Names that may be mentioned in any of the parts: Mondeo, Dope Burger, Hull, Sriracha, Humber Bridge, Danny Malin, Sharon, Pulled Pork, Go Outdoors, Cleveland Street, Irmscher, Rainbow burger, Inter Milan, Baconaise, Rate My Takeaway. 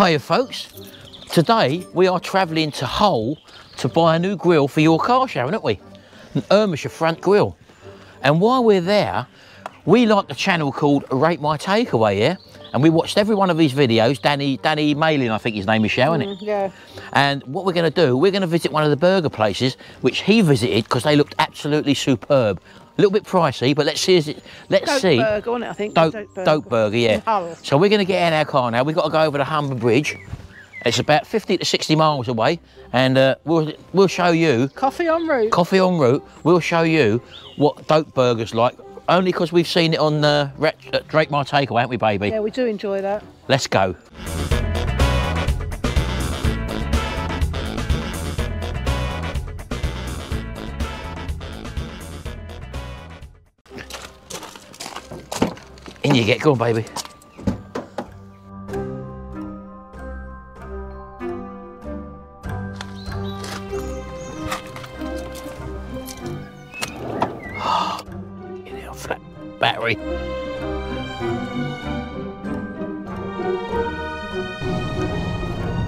Hiya folks, today we are travelling to Hull to buy a new grill for your car, Sharon, aren't we? An Irmscher front grill. And while we're there, we like the channel called Rate My Takeaway, yeah? And we watched every one of his videos. Danny Malin, I think his name is, Sharon, isn't it? Yeah. And what we're going to do, we're going to visit one of the burger places which he visited because they looked absolutely superb. A little bit pricey, but let's see. Dope burger, wasn't it? I think Dope burger, yeah. Hull. So we're going to get in our car now. We've got to go over the Humber Bridge. It's about 50 to 60 miles away, and we'll show you coffee en route. We'll show you what Dope Burger's like. Only because we've seen it on Rate My Takeaway, haven't we, baby? Yeah, we do enjoy that. Let's go. In you get, go on, baby. Battery.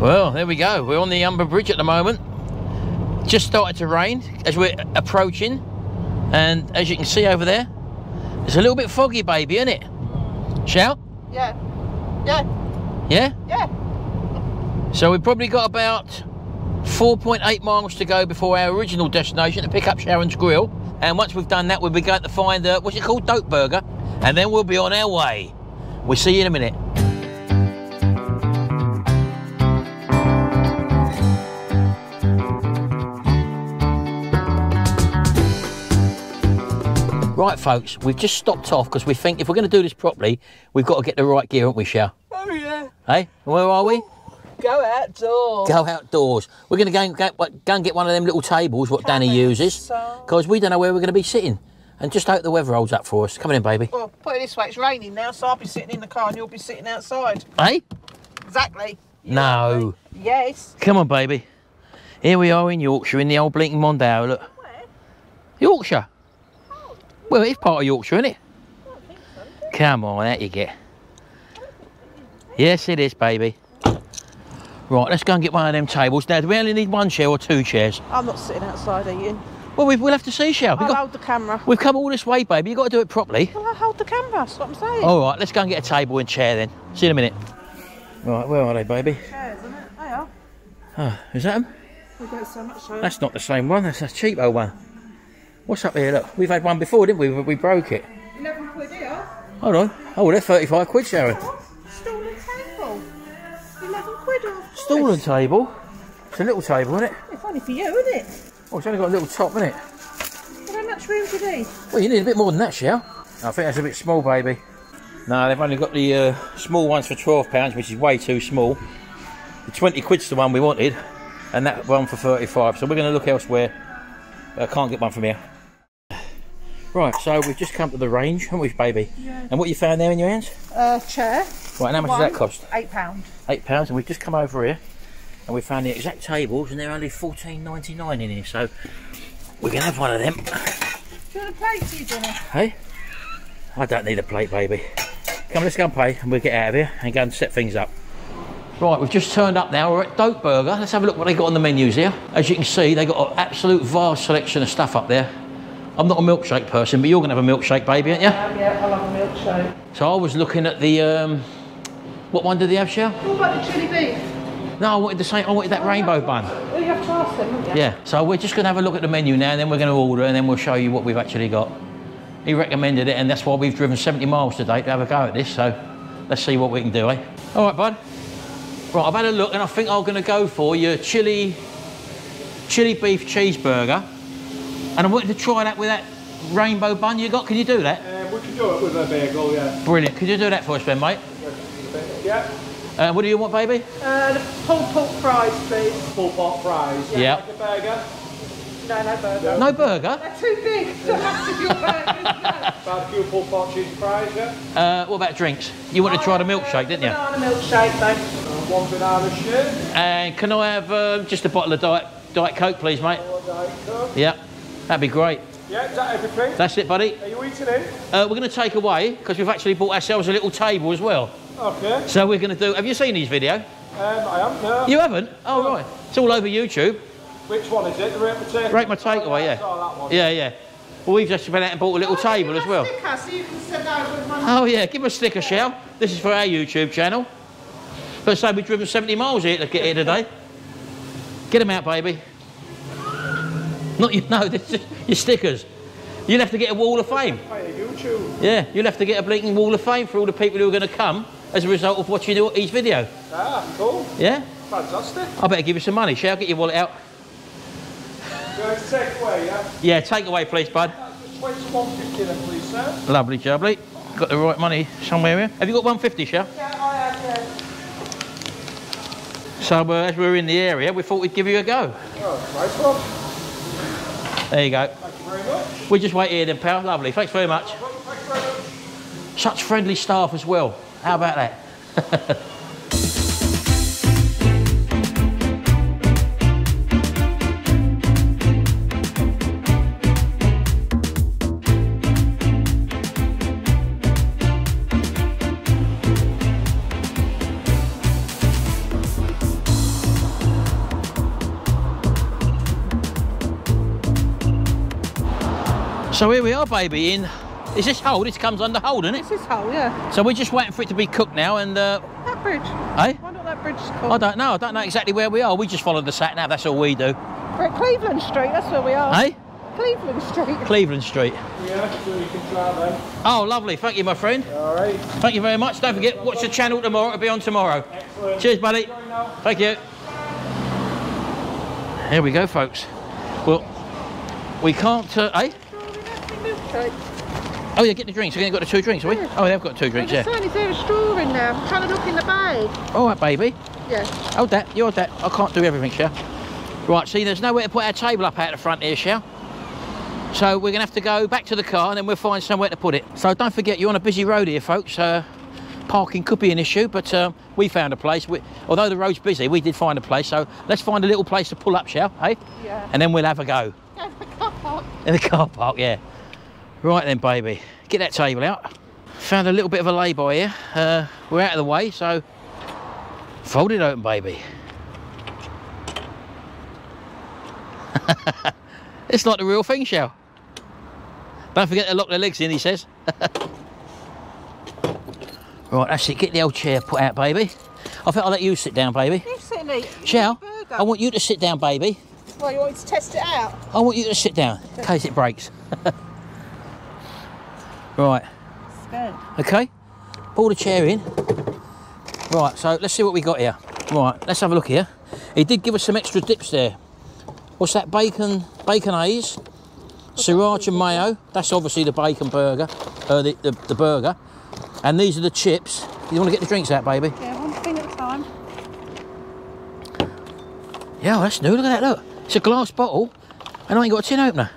Well, there we go. We're on the Humber Bridge at the moment. Just started to rain as we're approaching, and as you can see over there, it's a little bit foggy, baby, isn't it? Shout? Yeah. Yeah. Yeah? Yeah. So we've probably got about 4.8 miles to go before our original destination to pick up Sharon's grill. And once we've done that, we'll be going to find, what's it called? Dope Burger. And then we'll be on our way. We'll see you in a minute. Right, folks, we've just stopped off because we think if we're going to do this properly, we've got to get the right gear, haven't we, Shell? Oh, yeah. Hey, where are we? Go Outdoors. Go Outdoors. We're going to go and get one of them little tables, what Danny uses, because we don't know where we're going to be sitting. And just hope the weather holds up for us. Come in, baby. Well, put it this way, it's raining now, so I'll be sitting in the car and you'll be sitting outside. Hey? Exactly. No. Yes. Come on, baby. Here we are in Yorkshire, in the old blinking Mondeo, look. Where? Yorkshire. Oh. Well, it is part of Yorkshire, isn't it? I don't think so. Come on, out you get. Yes, it is, baby. Right, let's go and get one of them tables. Now, do we only need one chair or two chairs? I'm not sitting outside eating. Well, we'll have to see, shall we? I'll hold the camera. We've come all this way, baby. You've got to do it properly. Well, I'll hold the camera. That's what I'm saying. All right, let's go and get a table and chair then. See you in a minute. Right, where are they, baby? Chairs, isn't it? They are. Oh, is that them? We've got so much home. That's not the same one. That's a cheap old one. What's up here? Look, we've had one before, didn't we? We broke it. 11 quid here. Hold on. Oh, they're 35 quid, Sharon. Stool and table. It's a little table, isn't it? It's only for you, isn't it? Oh, it's only got a little top, isn't it? Well, how much room do you need? Well, you need a bit more than that, Shell. I think that's a bit small, baby. No, they've only got the small ones for £12, which is way too small. The 20 quid's the one we wanted, and that one for 35. So we're going to look elsewhere. I can't get one from here. Right, so we've just come to the range, haven't we, baby? Yeah. And what you found there in your hands? Chair. Right, and how much does that cost? £8. £8, and we've just come over here and we found the exact tables, and they're only $14.99 in here, so we're going to have one of them. Do you want a plate for your dinner? Hey? I don't need a plate, baby. Come on, let's go and pay, and we'll get out of here and go and set things up. Right, we've just turned up now. We're at Dope Burger. Let's have a look what they got on the menus here. As you can see, they've got an absolute vast selection of stuff up there. I'm not a milkshake person, but you're going to have a milkshake, baby, aren't you? Yeah, I love a milkshake. So I was looking at the, what one did they have, Shell? What about the chili beef? No, I wanted the same, I wanted that rainbow bun. Well, you have to ask them, haven't you? Yeah, so we're just going to have a look at the menu now, and then we're going to order, and then we'll show you what we've actually got. He recommended it, and that's why we've driven 70 miles today to have a go at this, so let's see what we can do, eh? All right, bud. Right, I've had a look, and I think I'm going to go for your chili beef cheeseburger. And I wanted to try that with that rainbow bun you got. Can you do that? We can do it with a bagel, yeah. Brilliant. Could you do that for us, Ben, mate? Yeah. What do you want, baby? The pulled pork fries, please. Pulled pork fries. Yeah. Like a burger? No, no burger. No burger? They're too big. Don't have to do burgers, no. Barbecue pulled pork cheese fries, yeah. What about drinks? You wanted to try the milkshake, didn't you? Banana milkshake, though. One banana shake. And can I have just a bottle of Diet Coke, please, mate? Diet Coke. Yeah. That'd be great. Yeah, is that everything? That's it, buddy. Are you eating in? We're going to take away, because we've actually bought ourselves a little table as well. Okay. So we're going to do... Have you seen his video? I haven't, no. You haven't? Oh, no. Right. It's all over YouTube. Which one is it? The Rate My Takeaway? Rate My Takeaway, yeah. Oh, that one. Yeah, yeah. Well, we've just been out and bought a little table as well. So you can sit down with my... Oh, yeah, give us a sticker, shall? This is for our YouTube channel. Let's say we've driven 70 miles here to get here today. Get them out, baby. Not you, no, this is your stickers. You'll have to get a wall of fame. Yeah, you'll have to get a blinking wall of fame for all the people who are going to come as a result of watching each video. Ah, cool. Yeah? Fantastic. I better give you some money, shall I? Get your wallet out. Takeaway, yeah? Yeah, takeaway, please, bud. £21.50 then, please, sir. Lovely jubbly. Got the right money somewhere here. Have you got £1.50, shall? Yeah, I have, yeah. So as we were in the area, we thought we'd give you a go. Oh, nice one. There you go. Thank you very much. We just wait here then, pal. Lovely. Thanks very much. Thanks very much. Such friendly staff as well. How about that? So here we are, baby, in, is this Hull? This comes under Hull, doesn't it? This is Hull, yeah. So we're just waiting for it to be cooked now and... That bridge. Eh? Why not that bridge called? I don't know. I don't know exactly where we are. We just followed the sat-nav, that's all we do. We're at Cleveland Street, that's where we are. Eh? Cleveland Street. Cleveland Street. Yeah, so you can try then. Oh, lovely. Thank you, my friend. All right. Thank you very much. Don't forget, watch the channel tomorrow. It'll be on tomorrow. Excellent. Cheers, buddy. Thank you. Here we go, folks. Well, we can't... eh? Right. Oh, yeah, get the drinks. We've only got the two drinks, have we? Yeah. Oh, they've got two drinks, yeah. Is there a straw in there? I'm trying to look in the bag. All right, baby. Yeah. Hold that. You're that. I can't do everything, shall? Right, see, there's nowhere to put our table up out the front here, shall? So we're going to have to go back to the car and then we'll find somewhere to put it. So don't forget, you're on a busy road here, folks. Parking could be an issue, but we found a place. Although the road's busy, we did find a place. So let's find a little place to pull up, shall? Hey? Yeah. And then we'll have a go. In the car park. In the car park, yeah. Right then, baby, get that table out. Found a little bit of a lay-by here. We're out of the way, so fold it open, baby. It's like the real thing, shall? Don't forget to lock their legs in, he says. Right, that's it. Get the old chair put out, baby. I think I'll let you sit down, baby. You sit and eat. Shall? I want you to sit down, baby. Well, you want me to test it out? I want you to sit down, in case it breaks. Right. It's good. Okay. Pull the chair in. Right, so let's see what we got here. Right, let's have a look here. He did give us some extra dips there. What's that? Bacon haze, Sriracha mayo. That's obviously the bacon burger, the burger. And these are the chips. You want to get the drinks out, baby? Yeah, one thing at a time. Yeah, well, that's new. Look at that, look. It's a glass bottle and I ain't got a tin opener.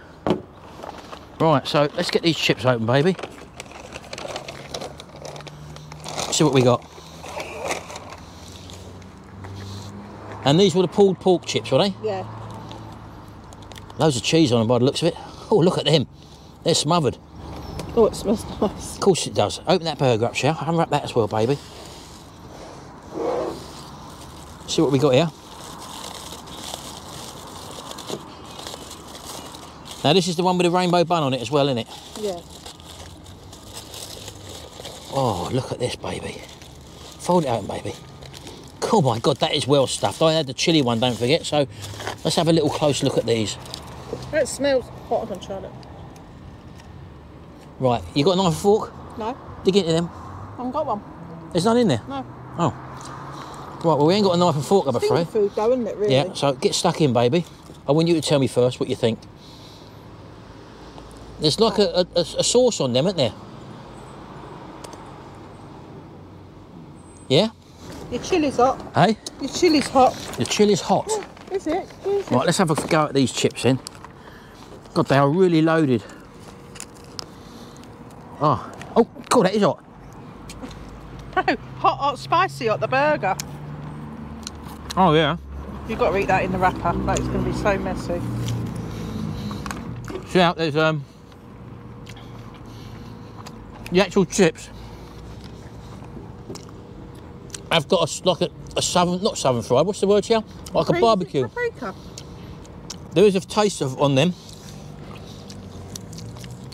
Right, so let's get these chips open, baby. See what we got. And these were the pulled pork chips, were they? Yeah. Loads of cheese on them by the looks of it. Oh, look at them. They're smothered. Oh, it smells nice. Of course it does. Open that burger up, shall I? Unwrap that as well, baby. See what we got here. Now this is the one with the rainbow bun on it as well, isn't it? Yeah. Oh, look at this, baby. Fold it open, baby. Oh my God, that is well stuffed. I had the chilli one, don't forget, so let's have a little close look at these. That smells hot, I can try it. Right, you got a knife and fork? No. Dig into them. I haven't got one. There's none in there? No. Oh. Right, well we ain't got a knife and fork, I'm afraid. It's food though, isn't it, really? Yeah, so get stuck in, baby. I want you to tell me first what you think. There's like a sauce on them, isn't there? Yeah? Your chilli's hot. Hey? Your chilli's hot. Your chilli's hot. Yeah, is it? Is right, it? Let's have a go at these chips then. God, they are really loaded. Oh, oh, cool, that is hot. No, hot, hot, spicy hot, the burger. Oh, yeah. You've got to eat that in the wrapper, like it's going to be so messy. See how there's the actual chips have got a, like a southern, not southern fried, what's the word here? Like a barbecue. Paprika. There is a taste of on them.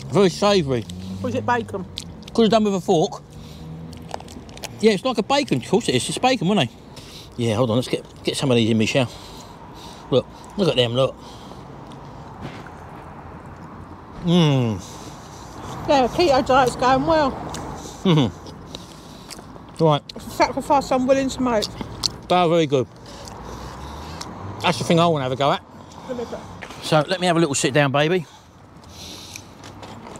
Very savoury. Was it bacon? Could have done with a fork. Yeah, it's like a bacon. Of course it is. It's bacon, wasn't it? Yeah, hold on. Let's get some of these in me, shall? Look, look at them. Look. Mmm. Yeah, keto diet's going well. Mm-hmm. Right. It's a sacrifice I'm willing to make. They are very good. That's the thing I want to have a go at. So let me have a little sit down, baby.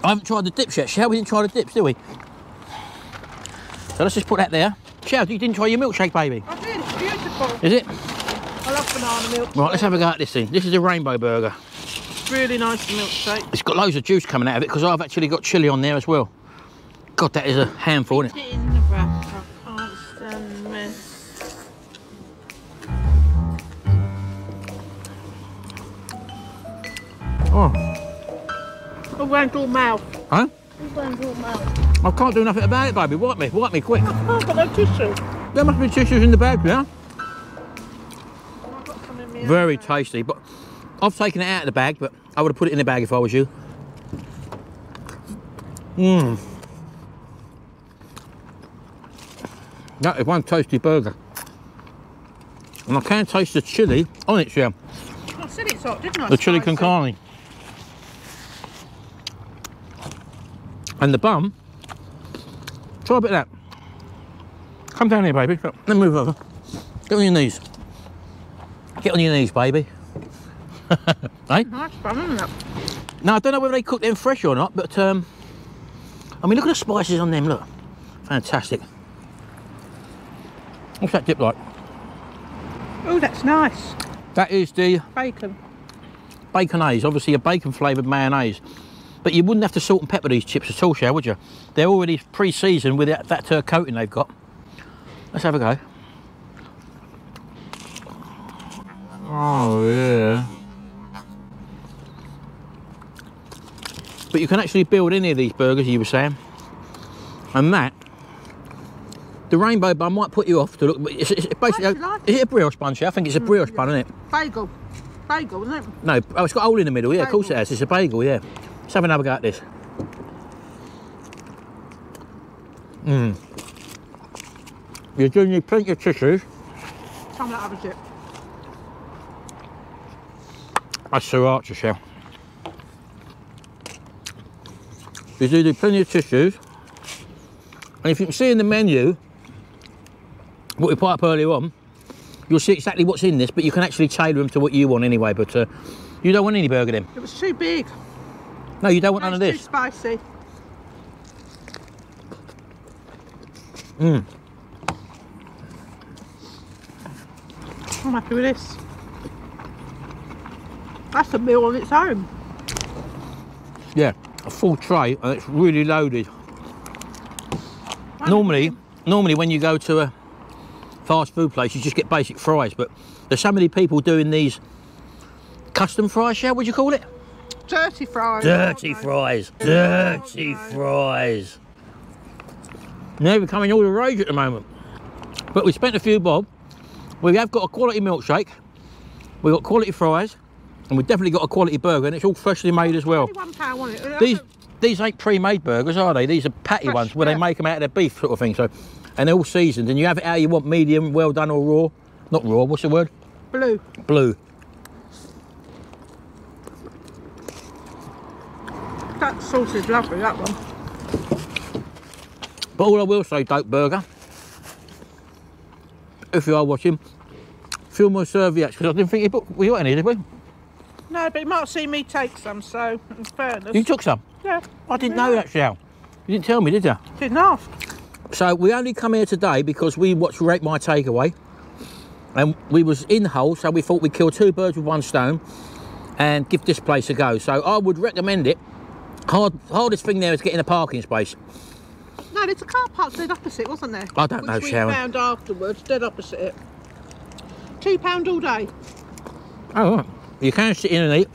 I haven't tried the dips yet, shall we? Didn't try the dips, did we? So let's just put that there. Sharon, you didn't try your milkshake, baby. I did, it's beautiful. Is it? I love banana milk. Right, let's have a go at this thing. This is a Rainbow burger. It's really nice milkshake. It's got loads of juice coming out of it because I've actually got chilli on there as well. God, that is a handful, isn't it? It in the wrap. I can't stand the mess. Oh. It went all mouth. Huh? It went all mouth. I can't do nothing about it, baby. Wipe me, quick. I've got no tissue. There must be tissues in the bag, yeah? I've got some in my own. Very tasty, but I've taken it out of the bag, but I would have put it in the bag if I was you. Mmm. That is one tasty burger. And I can taste the chilli on it, yeah. I said it's hot, didn't I? The chilli con carne. And the bun. Try a bit of that. Come down here, baby. Let me move over. Get on your knees. Get on your knees, baby. Hey? Nice bun, isn't it? Now, I don't know whether they cook them fresh or not, but I mean, look at the spices on them, look. Fantastic. What's that dip like? Oh, that's nice. That is the... bacon. Baconaise, obviously a bacon-flavoured mayonnaise. But you wouldn't have to salt and pepper these chips at all, Sharon, would you? They're already pre-seasoned with that coating they've got. Let's have a go. Oh, yeah. But you can actually build any of these burgers, you were saying. And that, the Rainbow bun might put you off to look, but it's basically, is it a brioche bun, Sharon? I think it's a brioche bun, isn't it? Bagel. Bagel, isn't it? No, oh, it's got a hole in the middle, yeah, bagel. Of course it has. It's a bagel, yeah. Let's have another go at this. Mmm. You do need plenty of tissues. Come out of a dip. That's Sriracha, Shell. You do need plenty of tissues. And if you can see in the menu, what we put up earlier on, you'll see exactly what's in this, but you can actually tailor them to what you want anyway, but you don't want any burger then. It was too big. No, you don't want none of this. It's too spicy. Mmm. I'm happy with this. That's a meal on its own. Yeah, a full tray and it's really loaded. Normally when you go to a fast food place, you just get basic fries, but there's so many people doing these custom fries, Sharon, would you call it? Dirty fries. Dirty fries. Dirty fries. They're becoming all the rage at the moment. But we spent a few bob. We have got a quality milkshake. We've got quality fries. And we've definitely got a quality burger. And it's all freshly made as well. £1 on it. These ain't pre-made burgers, are they? These are patty fresh, ones where they make them out of their beef sort of thing. So, and they're all seasoned. And you have it how you want, medium, well done or raw. Not raw, what's the word? Blue. Blue. That sauce is lovely, that one. But all I will say, Dope Burger, if you are watching, a few more serviettes, because I didn't think we got any, did we? No, but you might have seen me take some, so in fairness. You took some? Yeah. I didn't know that, Shell. You didn't tell me, did you? Didn't ask. So we only come here today because we watched Rate My Takeaway, and we was in Hull, so we thought we'd kill two birds with one stone and give this place a go. So I would recommend it. Hardest thing there is getting a parking space. No, there's a car park dead opposite, wasn't there? I don't know, Sharon. Which we found afterwards, dead opposite it. £2 all day. Oh, right. You can sit in and eat.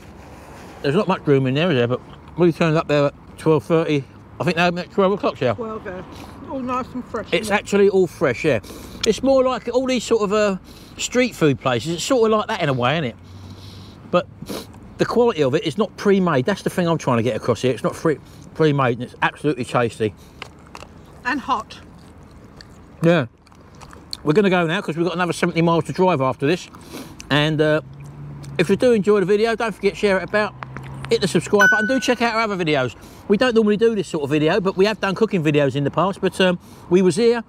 There's not much room in there, is there? But we turned up there at 12:30. I think they opened at 12 o'clock, yeah. Well, there. All nice and fresh. It's actually all fresh, yeah. It's more like all these sort of street food places. It's sort of like that in a way, isn't it? But the quality of it is not pre-made. That's the thing I'm trying to get across here. It's not pre-made, and it's absolutely tasty. And hot. Yeah. We're going to go now because we've got another 70 miles to drive after this. And if you do enjoy the video, don't forget to share it about. Hit the subscribe button. Do check out our other videos. We don't normally do this sort of video, but we have done cooking videos in the past. But we was here.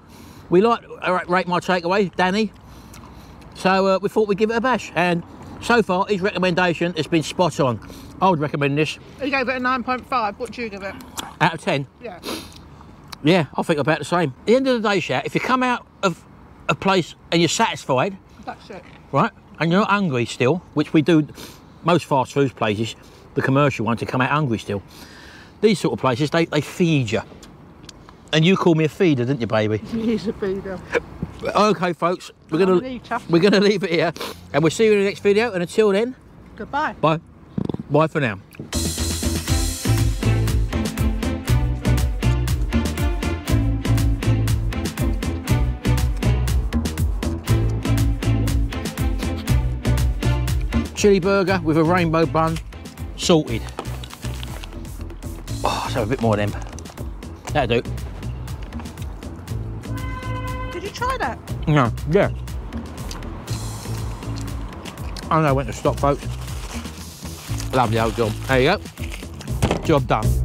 We like Rate My Takeaway, Danny. So we thought we'd give it a bash. And so far, his recommendation has been spot on. I would recommend this. He gave it a 9.5. What do you give it? Out of 10? Yeah. Yeah, I think about the same. At the end of the day, Shat, if you come out of a place and you're satisfied, that's it. Right? And you're not hungry still, which we do most fast food places, the commercial ones, to come out hungry still. These sort of places, they feed you. And you call me a feeder, didn't you, baby? He's a feeder. Okay, folks, we're gonna leave it here, and we'll see you in the next video. And until then, goodbye. Bye. Bye for now. Chili burger with a rainbow bun, salted. Oh, let's have a bit more of them. That'll do. Did you try that? No, yeah. I know when to stop, folks. Lovely old job. There you go. Job done.